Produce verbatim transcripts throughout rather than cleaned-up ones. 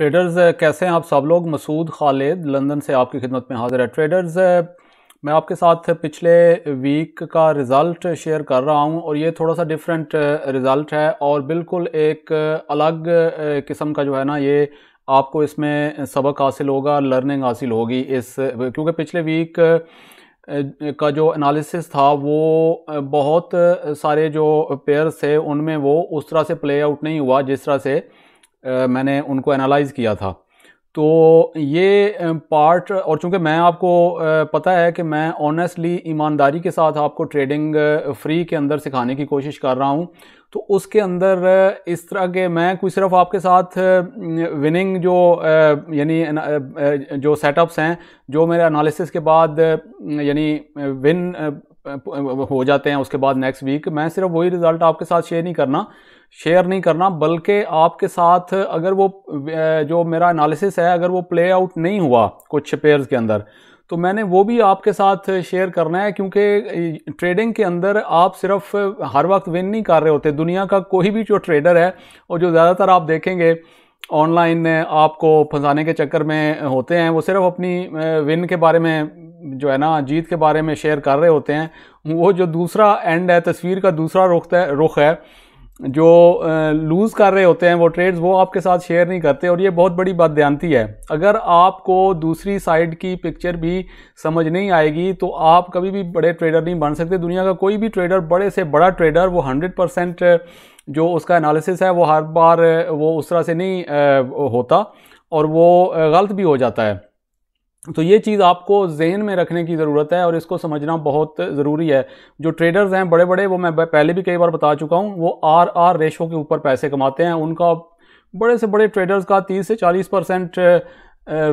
Traders कैसे हैं आप सब लोग। मसूद खालिद लंदन से आपकी खिदमत में हाजिर है। ट्रेडर्स मैं आपके साथ पिछले वीक का रिज़ल्ट शेयर कर रहा हूं और ये थोड़ा सा डिफरेंट रिज़ल्ट है और बिल्कुल एक अलग किस्म का जो है ना, ये आपको इसमें सबक हासिल होगा, लर्निंग हासिल होगी इस, क्योंकि पिछले वीक का जो एनालिसिस था वो बहुत सारे जो पेयर्स थे उनमें वो उस तरह से प्ले आउट नहीं हुआ जिस तरह से मैंने उनको एनालाइज़ किया था। तो ये पार्ट, और चूँकि मैं आपको पता है कि मैं ऑनेस्टली ईमानदारी के साथ आपको ट्रेडिंग फ्री के अंदर सिखाने की कोशिश कर रहा हूँ, तो उसके अंदर इस तरह के मैं कोई सिर्फ आपके साथ विनिंग जो यानी जो सेटअप्स हैं जो मेरे एनालिसिस के बाद यानी विन हो जाते हैं उसके बाद नेक्स्ट वीक, मैं सिर्फ वही रिज़ल्ट आपके साथ शेयर नहीं करना शेयर नहीं करना बल्कि आपके साथ अगर वो जो मेरा एनालिसिस है अगर वो प्ले आउट नहीं हुआ कुछ पेयर्स के अंदर तो मैंने वो भी आपके साथ शेयर करना है, क्योंकि ट्रेडिंग के अंदर आप सिर्फ हर वक्त विन नहीं कर रहे होते। दुनिया का कोई भी जो ट्रेडर है और जो ज़्यादातर आप देखेंगे ऑनलाइन आपको फंसाने के चक्कर में होते हैं, वो सिर्फ अपनी विन के बारे में जो है ना, जीत के बारे में शेयर कर रहे होते हैं। वो जो दूसरा एंड है, तस्वीर का दूसरा रुख है रुख है जो लूज़ कर रहे होते हैं वो ट्रेड्स, वो आपके साथ शेयर नहीं करते और ये बहुत बड़ी बददियानती है। अगर आपको दूसरी साइड की पिक्चर भी समझ नहीं आएगी तो आप कभी भी बड़े ट्रेडर नहीं बन सकते। दुनिया का कोई भी ट्रेडर, बड़े से बड़ा ट्रेडर, वो हंड्रेड परसेंट जो उसका एनालिसिस है वो हर बार वो उस तरह से नहीं होता और वो गलत भी हो जाता है। तो ये चीज़ आपको जहन में रखने की ज़रूरत है और इसको समझना बहुत ज़रूरी है। जो ट्रेडर्स हैं बड़े बड़े, वो मैं पहले भी कई बार बता चुका हूँ, वो आर आर रेशो के ऊपर पैसे कमाते हैं। उनका बड़े से बड़े ट्रेडर्स का तीस से चालीस परसेंट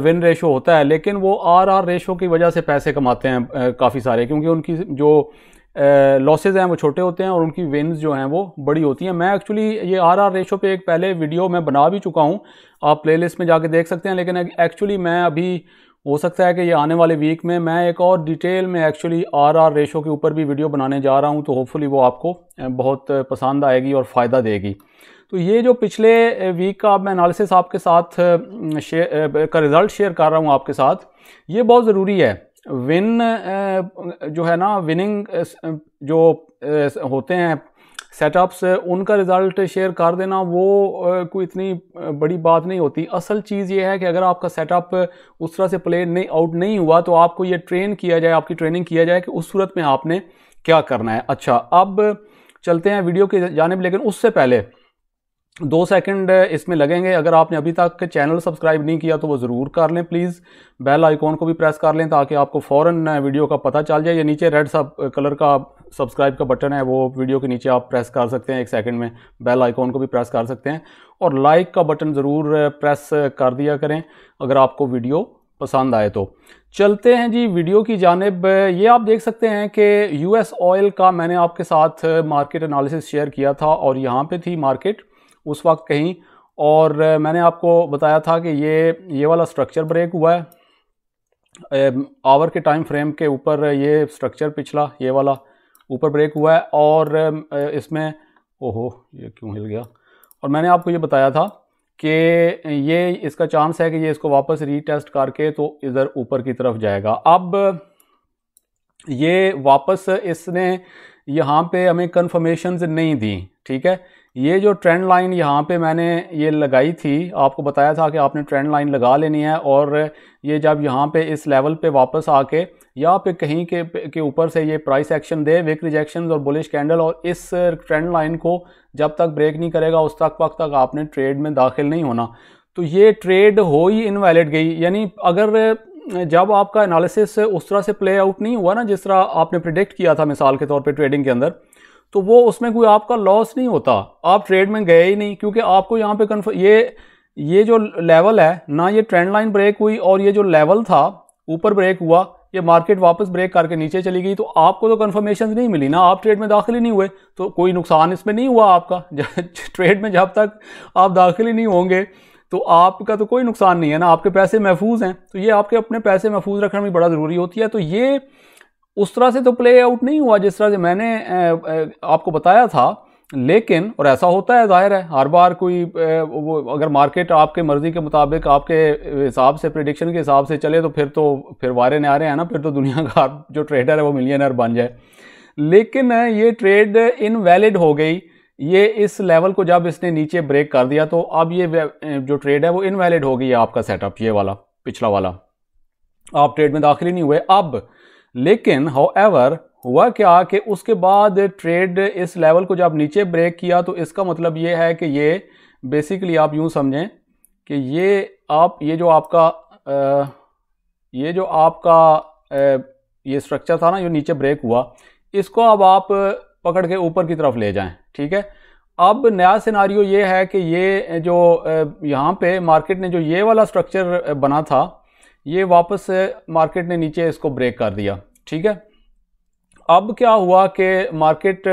विन रेशो होता है, लेकिन वो आर आर रेशो की वजह से पैसे कमाते हैं काफ़ी सारे, क्योंकि उनकी जो लॉसेज हैं वो छोटे होते हैं और उनकी विन्स जो हैं वो बड़ी होती हैं। मैं एक्चुअली ये आर आर रेशो पे एक पहले वीडियो मैं बना भी चुका हूँ, आप प्लेलिस्ट में जाके देख सकते हैं, लेकिन एक्चुअली मैं अभी, हो सकता है कि ये आने वाले वीक में मैं एक और डिटेल में एक्चुअली आर आर रेशो के ऊपर भी वीडियो बनाने जा रहा हूँ, तो होपफुली वो आपको बहुत पसंद आएगी और फ़ायदा देगी। तो ये जो पिछले वीक का मैं एनालिसिस आपके साथ शेयर का रिज़ल्ट शेयर कर रहा हूँ आपके साथ, ये बहुत ज़रूरी है। विन जो है ना, विनिंग जो होते हैं सेटअप्स, उनका रिज़ल्ट शेयर कर देना वो कोई इतनी बड़ी बात नहीं होती। असल चीज़ ये है कि अगर आपका सेटअप उस तरह से प्ले नहीं आउट नहीं हुआ तो आपको ये ट्रेन किया जाए, आपकी ट्रेनिंग किया जाए कि उस सूरत में आपने क्या करना है। अच्छा, अब चलते हैं वीडियो की जानिब, लेकिन उससे पहले दो सेकंड इसमें लगेंगे। अगर आपने अभी तक चैनल सब्सक्राइब नहीं किया तो वो ज़रूर कर लें प्लीज़, बेल आइकॉन को भी प्रेस कर लें ताकि आपको फ़ौरन वीडियो का पता चल जाए। ये नीचे रेड सब कलर का सब्सक्राइब का बटन है, वो वीडियो के नीचे आप प्रेस कर सकते हैं, एक सेकंड में बेल आइकॉन को भी प्रेस कर सकते हैं, और लाइक का बटन ज़रूर प्रेस कर दिया करें अगर आपको वीडियो पसंद आए। तो चलते हैं जी वीडियो की जानिब। ये आप देख सकते हैं कि यूएस ऑयल का मैंने आपके साथ मार्केट एनालिसिस शेयर किया था और यहाँ पर थी मार्केट उस वक्त कहीं, और मैंने आपको बताया था कि ये ये वाला स्ट्रक्चर ब्रेक हुआ है आवर के टाइम फ्रेम के ऊपर। ये स्ट्रक्चर पिछला ये वाला ऊपर ब्रेक हुआ है और इसमें, ओहो ये क्यों हिल गया, और मैंने आपको ये बताया था कि ये इसका चांस है कि ये इसको वापस रीटेस्ट करके तो इधर ऊपर की तरफ जाएगा। अब ये वापस इसने यहाँ पे हमें कन्फर्मेशंस नहीं दी, ठीक है। ये जो ट्रेंड लाइन यहाँ पे मैंने ये लगाई थी, आपको बताया था कि आपने ट्रेंड लाइन लगा लेनी है, और ये जब यहाँ पे इस लेवल पे वापस आके या पे कहीं के के ऊपर से ये प्राइस एक्शन दे, वीक रिजेक्शंस और बुलिश कैंडल, और इस ट्रेंड लाइन को जब तक ब्रेक नहीं करेगा उस तक वक्त तक आपने ट्रेड में दाखिल नहीं होना। तो ये ट्रेड हो ही इनवैलिड गई, यानी अगर जब आपका एनालिसिस उस तरह से प्ले आउट नहीं हुआ ना जिस तरह आपने प्रिडिक्ट किया था मिसाल के तौर पे ट्रेडिंग के अंदर, तो वो उसमें कोई आपका लॉस नहीं होता, आप ट्रेड में गए ही नहीं, क्योंकि आपको यहाँ पे कन्फर्म ये ये जो लेवल है ना, ये ट्रेंड लाइन ब्रेक हुई और ये जो लेवल था ऊपर ब्रेक हुआ, ये मार्केट वापस ब्रेक करके नीचे चली गई, तो आपको तो कन्फर्मेशन नहीं मिली ना, आप ट्रेड में दाखिल ही नहीं हुए, तो कोई नुकसान इसमें नहीं हुआ आपका। ट्रेड में जब तक आप दाखिल ही नहीं होंगे तो आपका तो कोई नुकसान नहीं है ना, आपके पैसे महफूज हैं। तो ये आपके अपने पैसे महफूज रखना भी बड़ा ज़रूरी होती है। तो ये उस तरह से तो प्ले आउट नहीं हुआ जिस तरह से मैंने आपको बताया था लेकिन, और ऐसा होता है ज़ाहिर है हर बार कोई वो, अगर मार्केट आपके मर्ज़ी के मुताबिक आपके हिसाब से प्रेडिक्शन के हिसाब से चले तो फिर तो फिर वारे न आ रहे हैं ना, फिर तो दुनिया का जो ट्रेडर है वो मिलियनर बन जाए। लेकिन ये ट्रेड इनवैलिड हो गई, ये इस लेवल को जब इसने नीचे ब्रेक कर दिया तो अब ये जो ट्रेड है वो इनवैलिड हो गई है आपका सेटअप, ये वाला पिछला वाला, आप ट्रेड में दाखिल ही नहीं हुए अब। लेकिन हाउ एवर हुआ क्या कि उसके बाद ट्रेड इस लेवल को जब नीचे ब्रेक किया तो इसका मतलब ये है कि ये बेसिकली आप यूँ समझें कि ये आप ये जो आपका आ, ये जो आपका आ, ये स्ट्रक्चर था ना जो नीचे ब्रेक हुआ, इसको अब आप पकड़ के ऊपर की तरफ ले जाएं, ठीक है। अब नया सिनारियो ये है कि ये जो यहाँ पे मार्केट ने जो ये वाला स्ट्रक्चर बना था ये वापस मार्केट ने नीचे इसको ब्रेक कर दिया, ठीक है। अब क्या हुआ कि मार्केट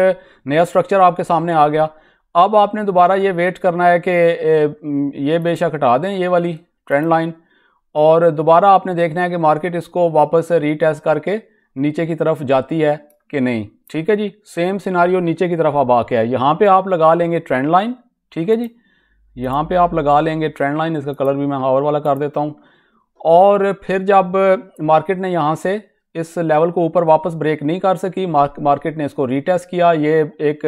नया स्ट्रक्चर आपके सामने आ गया, अब आपने दोबारा ये वेट करना है कि ये बेशक हटा दें ये वाली ट्रेंड लाइन, और दोबारा आपने देखना है कि मार्केट इसको वापस रीटेस्ट करके नीचे की तरफ जाती है कि नहीं, ठीक है जी। सेम सिनारियो नीचे की तरफ अब आके है, यहाँ पे आप लगा लेंगे ट्रेंड लाइन, ठीक है जी, यहाँ पे आप लगा लेंगे ट्रेंड लाइन, इसका कलर भी मैं हावर वाला कर देता हूँ। और फिर जब मार्केट ने यहाँ से इस लेवल को ऊपर वापस ब्रेक नहीं कर सकी, मार्केट ने इसको रीटेस्ट किया, ये एक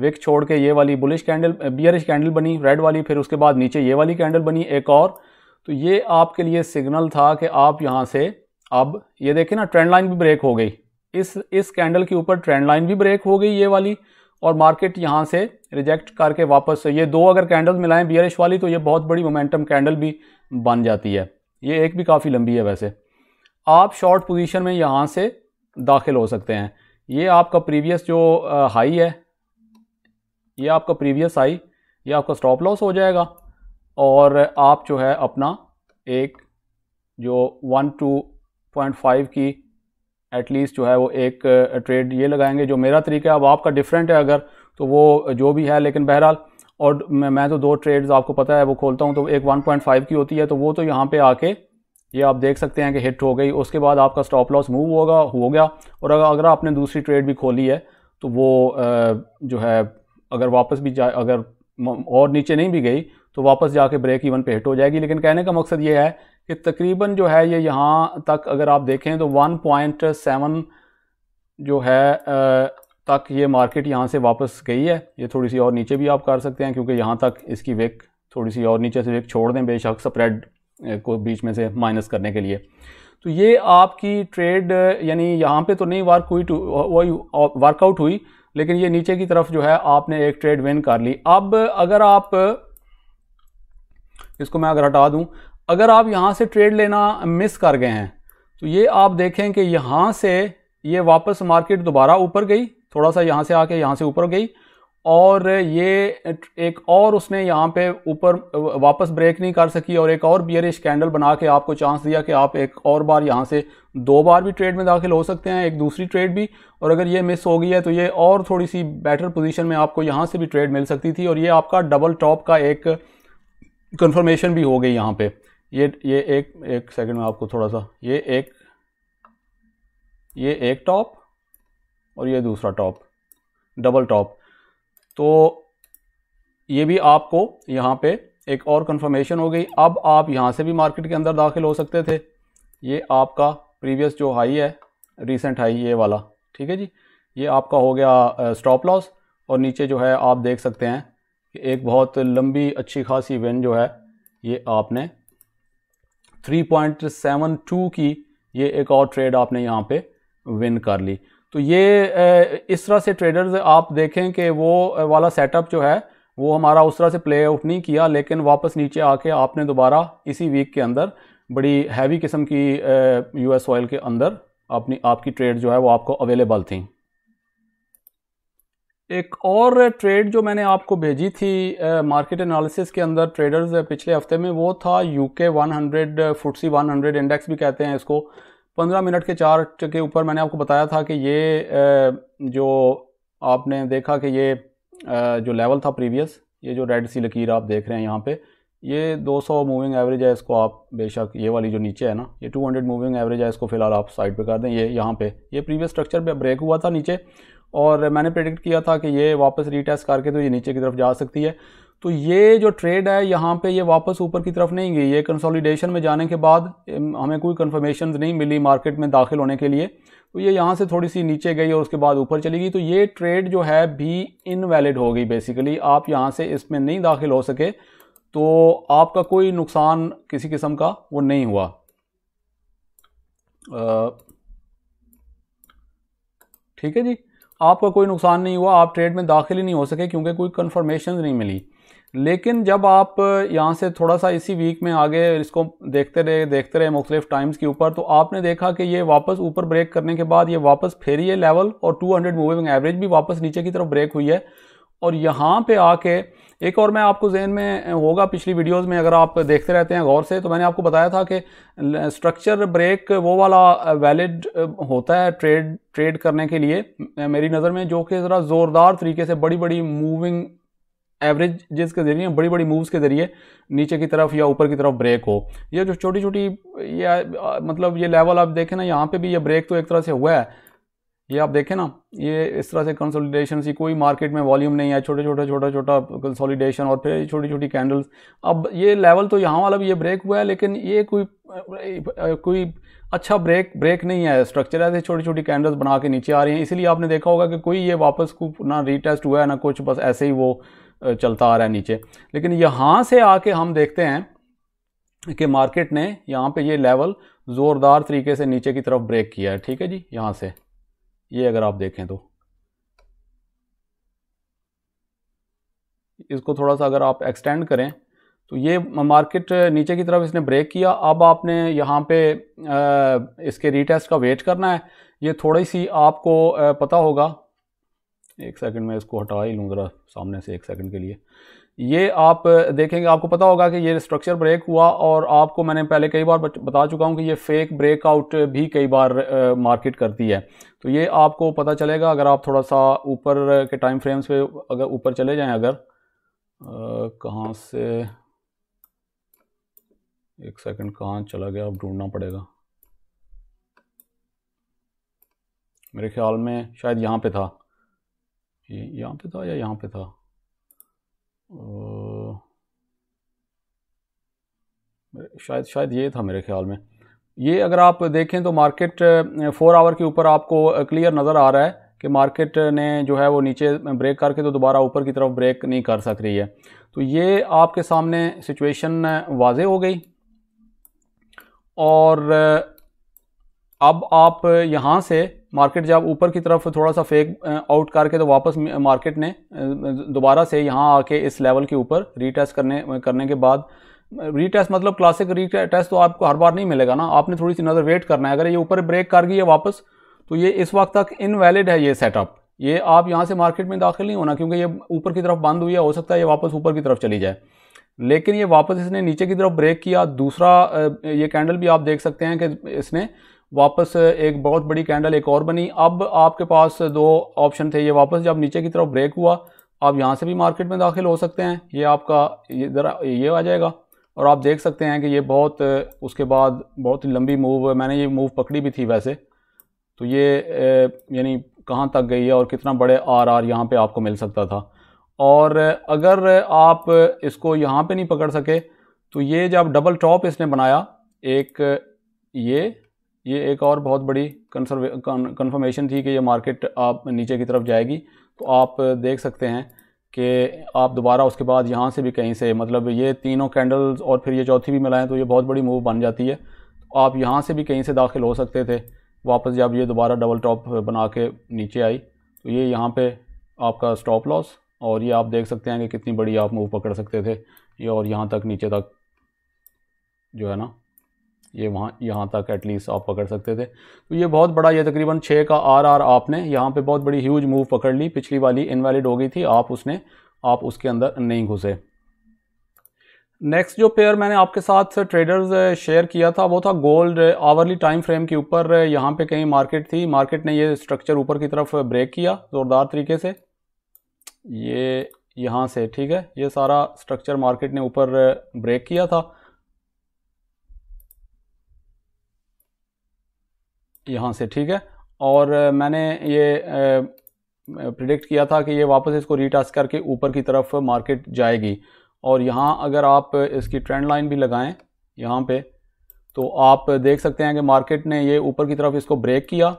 विक छोड़ के ये वाली बुलिश कैंडल बियरिश कैंडल बनी रेड वाली, फिर उसके बाद नीचे ये वाली कैंडल बनी एक और, तो ये आपके लिए सिग्नल था कि आप यहाँ से अब ये देखें ना ट्रेंड लाइन भी ब्रेक हो गई, इस इस कैंडल के ऊपर ट्रेंड लाइन भी ब्रेक हो गई ये वाली, और मार्केट यहाँ से रिजेक्ट करके वापस ये दो अगर कैंडल मिलाएं बियरिश वाली तो ये बहुत बड़ी मोमेंटम कैंडल भी बन जाती है, ये एक भी काफ़ी लंबी है। वैसे आप शॉर्ट पोजीशन में यहाँ से दाखिल हो सकते हैं। ये आपका प्रीवियस जो हाई है, ये आपका प्रीवियस हाई, ये आपका स्टॉप लॉस हो जाएगा, और आप जो है अपना एक जो वन टू पॉइंट फाइव की एटलीस्ट जो है वो एक ट्रेड ये लगाएंगे, जो मेरा तरीका है। अब आपका डिफरेंट है अगर तो वो जो भी है, लेकिन बहरहाल, और मैं तो दो ट्रेड्स आपको पता है वो खोलता हूँ, तो एक वन पॉइंट फाइव की होती है, तो वो तो यहाँ पे आके ये आप देख सकते हैं कि हिट हो गई, उसके बाद आपका स्टॉप लॉस मूव होगा हो गया, और अगर अगर आपने दूसरी ट्रेड भी खोली है तो वो जो है अगर वापस भी जाए, अगर और नीचे नहीं भी गई तो वापस जाके ब्रेक इवन पे हिट हो जाएगी। लेकिन कहने का मकसद ये है कि तकरीबन जो है ये यहाँ तक अगर आप देखें तो वन पॉइंट सेवन जो है तक ये मार्केट यहाँ से वापस गई है। ये थोड़ी सी और नीचे भी आप कर सकते हैं क्योंकि यहाँ तक इसकी वेक थोड़ी सी और नीचे से वेक छोड़ दें बेशक स्प्रेड को बीच में से माइनस करने के लिए। तो ये आपकी ट्रेड यानी यहाँ पे तो नहीं वर्क हुई वही वर्कआउट हुई, लेकिन ये नीचे की तरफ जो है आपने एक ट्रेड विन कर ली। अब अगर आप इसको मैं अगर हटा दूँ, अगर आप यहाँ से ट्रेड लेना मिस कर गए हैं तो ये आप देखें कि यहाँ से ये वापस मार्केट दोबारा ऊपर गई, थोड़ा सा यहाँ से आके यहाँ से ऊपर गई, और ये एक और उसने यहाँ पे ऊपर वापस ब्रेक नहीं कर सकी और एक और बियरिश कैंडल बना के आपको चांस दिया कि आप एक और बार यहाँ से दो बार भी ट्रेड में दाखिल हो सकते हैं, एक दूसरी ट्रेड भी। और अगर ये मिस हो गई है तो ये और थोड़ी सी बेटर पोजीशन में आपको यहाँ से भी ट्रेड मिल सकती थी, और ये आपका डबल टॉप का एक कन्फर्मेशन भी हो गई यहाँ पे। ये ये एक एक सेकंड में आपको थोड़ा सा, ये एक ये एक टॉप और ये दूसरा टॉप डबल टॉप, तो ये भी आपको यहाँ पे एक और कंफर्मेशन हो गई। अब आप यहाँ से भी मार्केट के अंदर दाखिल हो सकते थे। ये आपका प्रीवियस जो हाई है, रिसेंट हाई ये वाला, ठीक है जी, ये आपका हो गया स्टॉप लॉस, और नीचे जो है आप देख सकते हैं कि एक बहुत लंबी अच्छी खासी विन जो है ये आपने थ्री पॉइंट सेवन टू की ये एक और ट्रेड आपने यहाँ पे विन कर ली। तो ये इस तरह से ट्रेडर्स आप देखें कि वो वाला सेटअप जो है वो हमारा उस तरह से प्ले आउट नहीं किया, लेकिन वापस नीचे आके आपने दोबारा इसी वीक के अंदर बड़ी हैवी किस्म की यूएस ऑयल के अंदर अपनी आपकी ट्रेड जो है वो आपको अवेलेबल थी। एक और ट्रेड जो मैंने आपको भेजी थी मार्केट एनालिसिस के अंदर ट्रेडर्स पिछले हफ्ते में, वो था UK hundred FTSE hundred index भी कहते हैं इसको। पंद्रह मिनट के चार्ट के ऊपर मैंने आपको बताया था कि ये जो आपने देखा कि ये जो लेवल था प्रीवियस, ये जो रेड सी लकीर आप देख रहे हैं यहाँ पे, ये दो सौ मूविंग एवरेज है, इसको आप बेशक ये वाली जो नीचे है ना ये दो सौ मूविंग एवरेज है, इसको फ़िलहाल आप साइड पे कर दें। ये यहाँ पे ये प्रीवियस स्ट्रक्चर पे ब्रेक हुआ था नीचे, और मैंने प्रेडिक्ट किया था कि ये वापस रीटेस्ट करके तो ये नीचे की तरफ जा सकती है। तो ये जो ट्रेड है यहाँ पे ये वापस ऊपर की तरफ नहीं गई, ये कंसोलिडेशन में जाने के बाद हमें कोई कंफर्मेशन नहीं मिली मार्केट में दाखिल होने के लिए, तो ये यहाँ से थोड़ी सी नीचे गई और उसके बाद ऊपर चली गई। तो ये ट्रेड जो है भी इनवैलिड हो गई बेसिकली, आप यहाँ से इसमें नहीं दाखिल हो सके तो आपका कोई नुकसान किसी किस्म का वो नहीं हुआ। ठीक है जी, आपका कोई नुकसान नहीं हुआ, आप ट्रेड में दाखिल ही नहीं हो सके क्योंकि कोई कंफर्मेशन नहीं मिली। लेकिन जब आप यहाँ से थोड़ा सा इसी वीक में आगे इसको देखते रहे देखते रहे मुख्तलिफ टाइम्स के ऊपर, तो आपने देखा कि ये वापस ऊपर ब्रेक करने के बाद ये वापस फिर ये लेवल और टू हंड्रेड मूविंग एवरेज भी वापस नीचे की तरफ ब्रेक हुई है। और यहाँ पे आके एक और मैं आपको जहन में होगा, पिछली वीडियोस में अगर आप देखते रहते हैं गौर से तो मैंने आपको बताया था कि स्ट्रक्चर ब्रेक वो वाला वैलिड होता है ट्रेड ट्रेड करने के लिए मेरी नज़र में, जो कि ज़रा ज़ोरदार तरीके से बड़ी बड़ी मूविंग एवरेज जिसके ज़रिए बड़ी बड़ी मूव्स के ज़रिए नीचे की तरफ या ऊपर की तरफ ब्रेक हो। ये जो छोटी छोटी ये मतलब ये लेवल आप देखें ना, यहाँ पर भी ये ब्रेक तो एक तरह से हुआ है, ये आप देखें ना, ये इस तरह से कंसोलिडेशन सी, कोई मार्केट में वॉल्यूम नहीं है, छोटा छोटा छोटा छोटा कंसोलिडेशन और फिर छोटी छोटी कैंडल्स। अब ये लेवल तो यहाँ वाला भी ये ब्रेक हुआ है लेकिन ये कोई कोई अच्छा ब्रेक ब्रेक नहीं है, स्ट्रक्चर ऐसे छोटी छोटी कैंडल्स बना के नीचे आ रही हैं। इसीलिए आपने देखा होगा कि कोई ये वापस को ना रीटेस्ट हुआ है ना कुछ, बस ऐसे ही वो चलता आ रहा है नीचे। लेकिन यहाँ से आके हम देखते हैं कि मार्केट ने यहाँ पर ये लेवल ज़ोरदार तरीके से नीचे की तरफ ब्रेक किया है। ठीक है जी, यहाँ से ये अगर आप देखें तो इसको थोड़ा सा अगर आप एक्सटेंड करें तो ये मार्केट नीचे की तरफ इसने ब्रेक किया। अब आपने यहाँ पे इसके रीटेस्ट का वेट करना है। ये थोड़ी सी आपको पता होगा, एक सेकंड में इसको हटा ही लूँ ज़रा सामने से एक सेकंड के लिए। ये आप देखेंगे, आपको पता होगा कि ये स्ट्रक्चर ब्रेक हुआ और आपको मैंने पहले कई बार बता चुका हूँ कि ये फेक ब्रेकआउट भी कई बार मार्केट करती है। तो ये आपको पता चलेगा अगर आप थोड़ा सा ऊपर के टाइम फ्रेम्स पे अगर ऊपर चले जाएं, अगर कहाँ से एक सेकंड कहाँ चला गया, अब ढूंढना पड़ेगा। मेरे ख्याल में शायद यहाँ पे था, ये यहाँ पे था या यहाँ पे था, शायद शायद ये था मेरे ख्याल में। ये अगर आप देखें तो मार्केट फोर आवर के ऊपर आपको क्लियर नज़र आ रहा है कि मार्केट ने जो है वो नीचे ब्रेक करके तो दोबारा ऊपर की तरफ ब्रेक नहीं कर सक रही है। तो ये आपके सामने सिचुएशन वाजे हो गई। और अब आप यहाँ से मार्केट जब ऊपर की तरफ थोड़ा सा फेक आउट करके तो वापस मार्केट ने दोबारा से यहाँ आके इस लेवल के ऊपर रीटेस्ट करने करने के बाद, रीटेस्ट मतलब क्लासिक रीटेस्ट तो आपको हर बार नहीं मिलेगा ना, आपने थोड़ी सी नज़र वेट करना है। अगर ये ऊपर ब्रेक कर गई है वापस तो ये इस वक्त तक इनवैलिड है ये सेटअप, ये आप यहाँ से मार्केट में दाखिल नहीं होना क्योंकि ये ऊपर की तरफ बंद हुई है। हो सकता है ये वापस ऊपर की तरफ चली जाए लेकिन ये वापस इसने नीचे की तरफ ब्रेक किया। दूसरा ये कैंडल भी आप देख सकते हैं कि इसने वापस एक बहुत बड़ी कैंडल एक और बनी। अब आपके पास दो ऑप्शन थे, ये वापस जब नीचे की तरफ ब्रेक हुआ आप यहाँ से भी मार्केट में दाखिल हो सकते हैं, ये आपका ये ज़रा ये आ जाएगा। और आप देख सकते हैं कि ये बहुत उसके बाद बहुत ही लंबी मूव, मैंने ये मूव पकड़ी भी थी वैसे, तो ये यानी कहाँ तक गई है और कितना बड़े आर आर यहाँ पर आपको मिल सकता था। और अगर आप इसको यहाँ पर नहीं पकड़ सके तो ये जब डबल टॉप इसने बनाया एक, ये ये एक और बहुत बड़ी कंसर्वे कन्फर्मेशन थी कि ये मार्केट आप नीचे की तरफ जाएगी। तो आप देख सकते हैं कि आप दोबारा उसके बाद यहाँ से भी कहीं से, मतलब ये तीनों कैंडल्स और फिर ये चौथी भी मिलाएं तो ये बहुत बड़ी मूव बन जाती है। तो आप यहाँ से भी कहीं से दाखिल हो सकते थे वापस जब ये दोबारा डबल टॉप बना के नीचे आई। तो ये यहाँ पर आपका स्टॉप लॉस, और ये आप देख सकते हैं कि कितनी बड़ी आप मूव पकड़ सकते थे ये, और यहाँ तक नीचे तक जो है ना ये वहाँ यहाँ तक एटलीस्ट आप पकड़ सकते थे। तो ये बहुत बड़ा, ये तकरीबन छः का आर आर आपने यहाँ पे बहुत बड़ी ह्यूज मूव पकड़ ली। पिछली वाली इनवैलिड हो गई थी, आप उसने आप उसके अंदर नहीं घुसे। नेक्स्ट जो पेयर मैंने आपके साथ ट्रेडर्स शेयर किया था वो था गोल्ड। आवरली टाइम फ्रेम के ऊपर यहाँ पे कहीं मार्केट थी, मार्केट ने ये स्ट्रक्चर ऊपर की तरफ ब्रेक किया ज़ोरदार तरीके से, ये यहाँ से। ठीक है, ये सारा स्ट्रक्चर मार्केट ने ऊपर ब्रेक किया था, यहाँ से। ठीक है, और मैंने ये प्रिडिक्ट किया था कि ये वापस इसको रीटास्क करके ऊपर की तरफ मार्केट जाएगी। और यहाँ अगर आप इसकी ट्रेंड लाइन भी लगाएं यहाँ पे, तो आप देख सकते हैं कि मार्केट ने ये ऊपर की तरफ इसको ब्रेक किया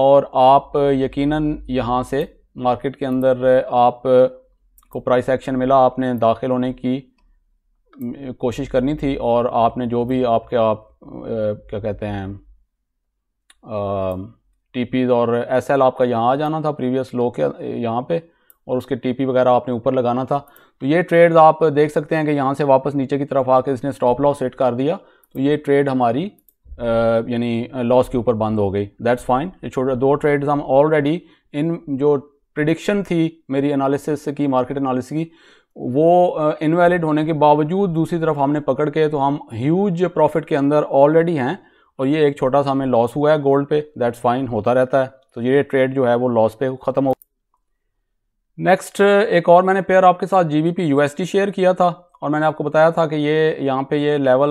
और आप यकीनन यहाँ से मार्केट के अंदर आप को प्राइस एक्शन मिला, आपने दाखिल होने की कोशिश करनी थी और आपने जो भी आपके आप क्या कहते हैं टीपीज़ और एसएल आपका यहाँ आ जाना था प्रीवियस लो के यहाँ पे, और उसके टीपी वगैरह आपने ऊपर लगाना था। तो ये ट्रेड आप देख सकते हैं कि यहाँ से वापस नीचे की तरफ आके इसने स्टॉप लॉस सेट कर दिया, तो ये ट्रेड हमारी यानी लॉस के ऊपर बंद हो गई। That's fine. ये छोटे दो ट्रेड्स हम ऑलरेडी इन जो प्रिडिक्शन थी मेरी एनालिसिस की, मार्केट एनालिसिस की, वो इनवैलिड होने के बावजूद दूसरी तरफ हमने पकड़ के तो हम ह्यूज प्रॉफिट के अंदर ऑलरेडी हैं, और ये एक छोटा सा हमें लॉस हुआ है गोल्ड पे। दैट्स फाइन, होता रहता है। तो ये ट्रेड जो है वो लॉस पे ख़त्म हो। नेक्स्ट एक और मैंने पेयर आपके साथ जीबीपी यूएसडी शेयर किया था और मैंने आपको बताया था कि ये यहाँ पे ये लेवल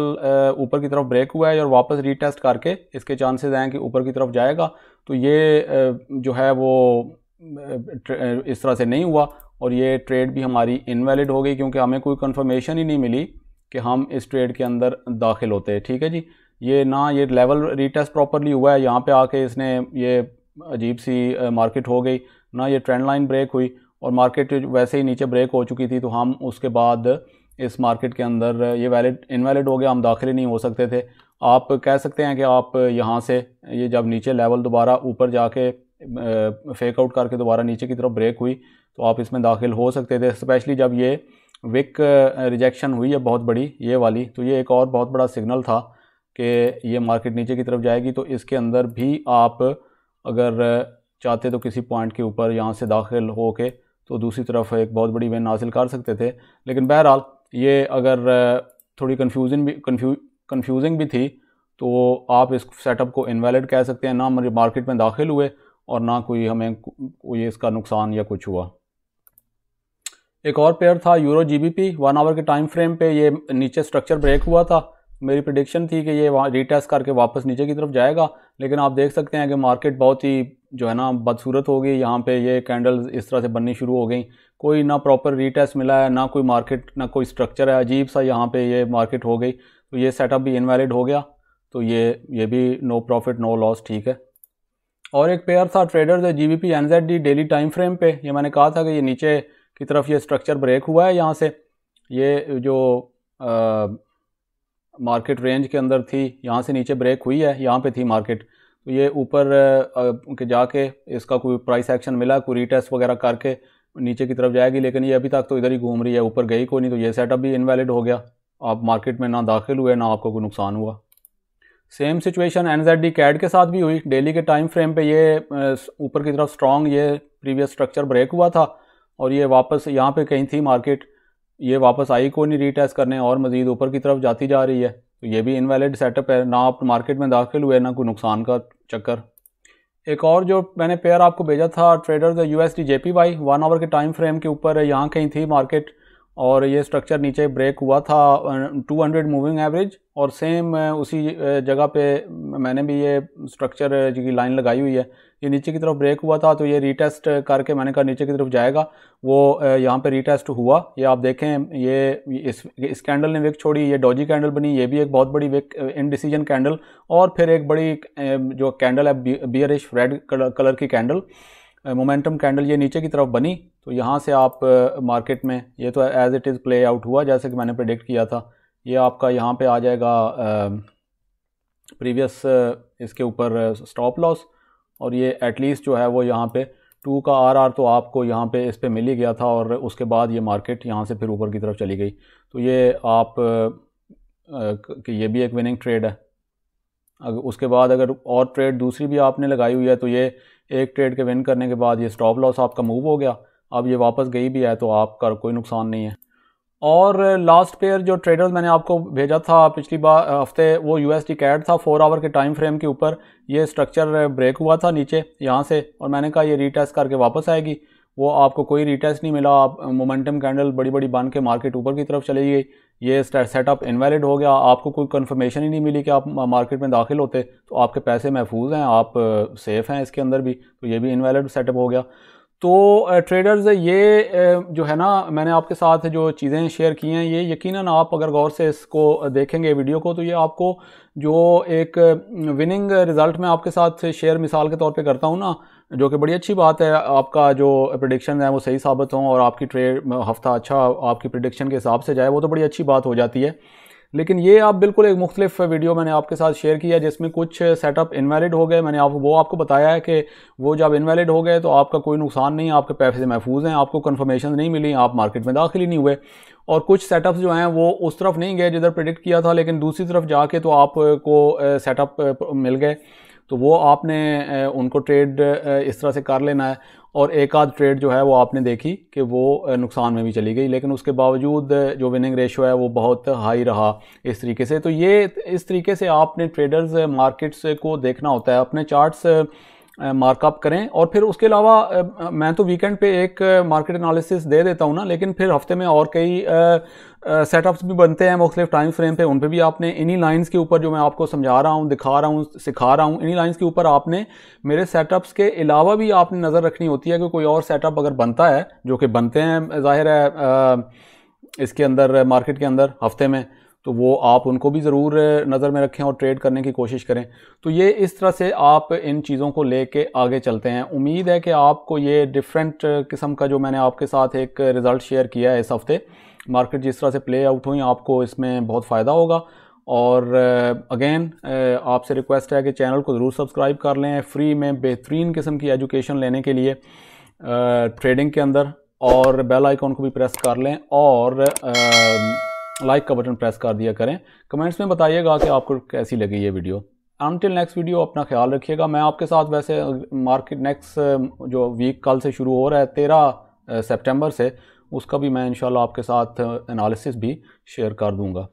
ऊपर की तरफ ब्रेक हुआ है और वापस रीटेस्ट करके इसके चांसेस हैं कि ऊपर की तरफ जाएगा। तो ये जो है वो इस तरह से नहीं हुआ और ये ट्रेड भी हमारी इनवैलिड हो गई क्योंकि हमें कोई कन्फर्मेशन ही नहीं मिली कि हम इस ट्रेड के अंदर दाखिल होते। ठीक है जी। ये ना ये लेवल रीटेस्ट प्रॉपरली हुआ है, यहाँ पे आके इसने ये अजीब सी मार्केट हो गई, ना ये ट्रेंड लाइन ब्रेक हुई, और मार्केट वैसे ही नीचे ब्रेक हो चुकी थी। तो हम उसके बाद इस मार्केट के अंदर ये वैलिड इनवैलिड हो गया, हम दाखिल नहीं हो सकते थे। आप कह सकते हैं कि आप यहाँ से ये जब नीचे लेवल दोबारा ऊपर जाके फेक आउट करके दोबारा नीचे की तरफ ब्रेक हुई तो आप इसमें दाखिल हो सकते थे, स्पेशली जब ये विक रिजेक्शन हुई है बहुत बड़ी ये वाली। तो ये एक और बहुत बड़ा सिग्नल था कि ये मार्केट नीचे की तरफ जाएगी। तो इसके अंदर भी आप अगर चाहते तो किसी पॉइंट के ऊपर यहाँ से दाखिल हो के तो दूसरी तरफ एक बहुत बड़ी विन हासिल कर सकते थे, लेकिन बहरहाल ये अगर थोड़ी कन्फ्यूजन भी कन्फ्यू कन्फ्यूजिंग भी थी, तो आप इस सेटअप को इनवैलिड कह सकते हैं। ना हम मार्केट में दाखिल हुए और ना कोई हमें कोई इसका नुकसान या कुछ हुआ। एक और पेयर था यूरो जीबीपी, वन आवर के टाइम फ्रेम पे ये नीचे स्ट्रक्चर ब्रेक हुआ था। मेरी प्रेडिक्शन थी कि ये वहाँ रीटेस्ट करके वापस नीचे की तरफ जाएगा, लेकिन आप देख सकते हैं कि मार्केट बहुत ही जो है ना बदसूरत हो गई। यहाँ पे ये कैंडल्स इस तरह से बननी शुरू हो गई, कोई ना प्रॉपर रीटेस्ट मिला है, ना कोई मार्केट, ना कोई स्ट्रक्चर है, अजीब सा यहाँ पे ये मार्केट हो गई। तो ये सेटअप भी इनवैलिड हो गया। तो ये ये भी नो प्रॉफिट नो लॉस, ठीक है। और एक पेयर था ट्रेडर्स है GBP NZD daily time frame पे। ये मैंने कहा था कि ये नीचे की तरफ ये स्ट्रक्चर ब्रेक हुआ है, यहाँ से ये जो आ, मार्केट रेंज के अंदर थी यहाँ से नीचे ब्रेक हुई है, यहाँ पे थी मार्केट। तो ये ऊपर के जाके इसका कोई प्राइस एक्शन मिला, कोई रीटेस्ट वगैरह करके नीचे की तरफ जाएगी, लेकिन ये अभी तक तो इधर ही घूम रही है, ऊपर गई कोई नहीं। तो ये सेटअप भी इनवैलिड हो गया, आप मार्केट में ना दाखिल हुए ना आपको कोई नुकसान हुआ। सेम सिचुएशन एनजेड कैड के साथ भी हुई। डेली के टाइम फ्रेम पे ये ऊपर की तरफ स्ट्रॉन्ग ये प्रीवियस स्ट्रक्चर ब्रेक हुआ था और ये वापस यहाँ पे कहीं थी मार्केट, ये वापस आई को नहीं रीटेस्ट करने और मज़ीद ऊपर की तरफ जाती जा रही है। तो ये भी इनवैलिड सेटअप है, ना आप मार्केट में दाखिल हुए ना कोई नुकसान का चक्कर। एक और जो मैंने पेयर आपको भेजा था traders USD JPY, one hour के टाइम फ्रेम के ऊपर है, यहाँ कहीं थी मार्केट और ये स्ट्रक्चर नीचे ब्रेक हुआ था टू हंड्रेड मूविंग एवरेज, और सेम उसी जगह पे मैंने भी ये स्ट्रक्चर की लाइन लगाई हुई है। ये नीचे की तरफ ब्रेक हुआ था तो ये रीटेस्ट करके मैंने कहा नीचे की तरफ जाएगा, वो यहाँ पे रीटेस्ट हुआ। ये आप देखें ये इस इस कैंडल ने विक छोड़ी, ये डॉजी कैंडल बनी, ये भी एक बहुत बड़ी विक इनडिसीजन कैंडल, और फिर एक बड़ी जो कैंडल है बियरिश रेड कलर की कैंडल, मोमेंटम कैंडल, ये नीचे की तरफ बनी। तो यहाँ से आप मार्केट में ये तो as it is play out हुआ जैसे कि मैंने प्रेडिक्ट किया था। ये आपका यहाँ पे आ जाएगा प्रीवियस इसके ऊपर स्टॉप लॉस, और ये एटलीस्ट जो है वो यहाँ पे टू का आरआर तो आपको यहाँ पे इस पे मिल ही गया था, और उसके बाद ये मार्केट यहाँ से फिर ऊपर की तरफ चली गई। तो ये आप कि ये भी एक विनिंग ट्रेड है। अगर उसके बाद अगर और ट्रेड दूसरी भी आपने लगाई हुई है तो ये एक ट्रेड के विन करने के बाद ये स्टॉप लॉस आपका मूव हो गया, अब ये वापस गई भी है तो आपका कोई नुकसान नहीं है। और लास्ट पेयर जो ट्रेडर्स मैंने आपको भेजा था पिछली बार हफ्ते वो यूएसडी कैड था, फोर आवर के टाइम फ्रेम के ऊपर ये स्ट्रक्चर ब्रेक हुआ था नीचे यहाँ से, और मैंने कहा ये रीटेस्ट करके वापस आएगी। वो आपको कोई रीटेस्ट नहीं मिला, आप मोमेंटम कैंडल बड़ी बड़ी बन के मार्केट ऊपर की तरफ चली गई, ये सेटअप इनवैलिड हो गया, आपको कोई कन्फर्मेशन ही नहीं मिली कि आप मार्केट में दाखिल होते, तो आपके पैसे महफूज हैं, आप सेफ़ हैं इसके अंदर भी। तो ये भी इनवैलिड सेटअप हो गया। तो ट्रेडर्स ये जो है ना मैंने आपके साथ जो चीज़ें शेयर की हैं ये यकीनन आप अगर गौर से इसको देखेंगे वीडियो को तो ये आपको जो एक विनिंग रिज़ल्ट मैं आपके साथ शेयर मिसाल के तौर पे करता हूँ ना, जो कि बड़ी अच्छी बात है। आपका जो प्रेडिक्शन है वो सही साबित हों और आपकी ट्रेड हफ्ता अच्छा आपकी प्रेडिक्शन के हिसाब से जाए, वो तो बड़ी अच्छी बात हो जाती है। लेकिन ये आप बिल्कुल एक मुख्तलिफ वीडियो मैंने आपके साथ शेयर किया जिसमें कुछ सेटअप इनवैलिड हो गए। मैंने आप वो आपको बताया है कि वो जब इनवैलिड हो गए तो आपका कोई नुकसान नहीं, आपके पैसे महफूज हैं, आपको कन्फर्मेशन नहीं मिली, आप मार्केट में दाखिल ही नहीं हुए। और कुछ सेटअप्स जो हैं वो उस तरफ नहीं गए जिधर प्रेडिक्ट किया था, लेकिन दूसरी तरफ जाके तो आपको सेटअप मिल गए, तो वो आपने उनको ट्रेड इस तरह से कर लेना है। और एक आध ट्रेड जो है वो आपने देखी कि वो नुकसान में भी चली गई, लेकिन उसके बावजूद जो विनिंग रेशो है वो बहुत हाई रहा इस तरीके से। तो ये इस तरीके से आपने ट्रेडर्स मार्केट्स को देखना होता है, अपने चार्ट्स मार्कअप करें। और फिर उसके अलावा मैं तो वीकेंड पे एक मार्केट एनालिसिस दे देता हूँ ना, लेकिन फिर हफ्ते में और कई सेटअप्स भी बनते हैं मुख्तलिफ टाइम फ्रेम पे, उन पे भी आपने इन्हीं लाइंस के ऊपर जो मैं आपको समझा रहा हूँ, दिखा रहा हूँ, सिखा रहा हूँ, इन्हीं लाइंस के ऊपर आपने मेरे सेटअप्स के अलावा भी आपने नज़र रखनी होती है कि कोई और सेटअप अगर बनता है, जो कि बनते हैं ज़ाहिर है इसके अंदर मार्केट के अंदर हफ्ते में, तो वो आप उनको भी ज़रूर नज़र में रखें और ट्रेड करने की कोशिश करें। तो ये इस तरह से आप इन चीज़ों को लेके आगे चलते हैं। उम्मीद है कि आपको ये डिफरेंट किस्म का जो मैंने आपके साथ एक रिज़ल्ट शेयर किया है इस हफ़्ते, मार्केट जिस तरह से प्ले आउट हुई, आपको इसमें बहुत फ़ायदा होगा। और अगेन आपसे रिक्वेस्ट है कि चैनल को ज़रूर सब्सक्राइब कर लें, फ्री में बेहतरीन किस्म की एजुकेशन लेने के लिए ट्रेडिंग के अंदर, और बेल आइकॉन को भी प्रेस कर लें और लाइक का बटन प्रेस कर दिया करें। कमेंट्स में बताइएगा कि आपको कैसी लगी ये वीडियो। अनटिल नेक्स्ट वीडियो अपना ख्याल रखिएगा। मैं आपके साथ वैसे मार्केट नेक्स्ट जो वीक कल से शुरू हो रहा है तेरह सितंबर से, उसका भी मैं इंशाल्लाह आपके साथ एनालिसिस भी शेयर कर दूंगा।